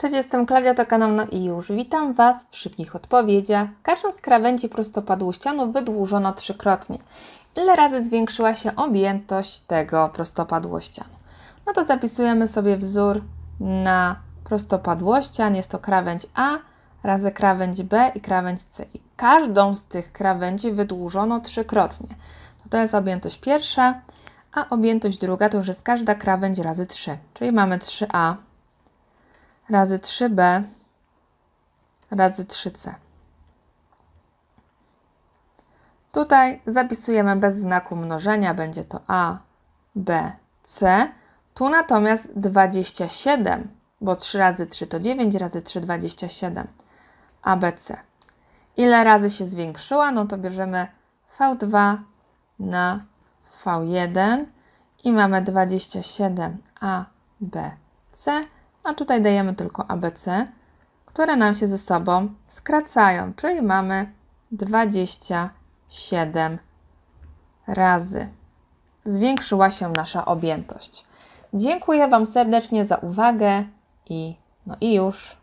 Cześć, jestem Klaudia, to kanał No i już. Witam Was w szybkich odpowiedziach. Każdą z krawędzi prostopadłościanu wydłużono trzykrotnie. Ile razy zwiększyła się objętość tego prostopadłościanu? No to zapisujemy sobie wzór na prostopadłościan. Jest to krawędź A razy krawędź B i krawędź C. I każdą z tych krawędzi wydłużono trzykrotnie. To jest objętość pierwsza, a objętość druga to już jest każda krawędź razy 3. Czyli mamy 3A razy 3B razy 3C. Tutaj zapisujemy bez znaku mnożenia, będzie to A, B, C. Tu natomiast 27, bo 3 razy 3 to 9, razy 3 27. A, B, C. Ile razy się zwiększyła? No to bierzemy V2 na V1 i mamy 27 A, B, C. A tutaj dajemy tylko ABC, które nam się ze sobą skracają, czyli mamy 27 razy. Zwiększyła się nasza objętość. Dziękuję Wam serdecznie za uwagę i no i już.